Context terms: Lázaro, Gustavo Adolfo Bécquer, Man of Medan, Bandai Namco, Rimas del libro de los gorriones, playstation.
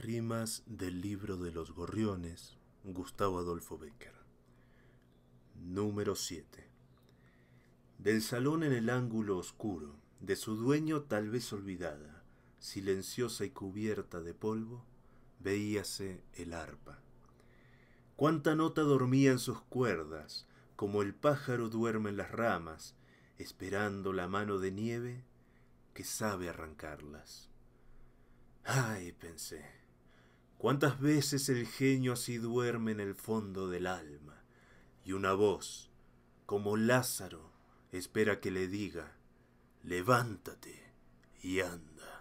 Rimas del libro de los gorriones, Gustavo Adolfo Bécquer. Número 7. Del salón en el ángulo oscuro, de su dueño tal vez olvidada, silenciosa y cubierta de polvo, veíase el arpa. Cuánta nota dormía en sus cuerdas, como el pájaro duerme en las ramas, esperando la mano de nieve que sabe arrancarlas. ¡Ay!, pensé, cuántas veces el genio así duerme en el fondo del alma, y una voz, como Lázaro, espera que le diga: levántate y anda.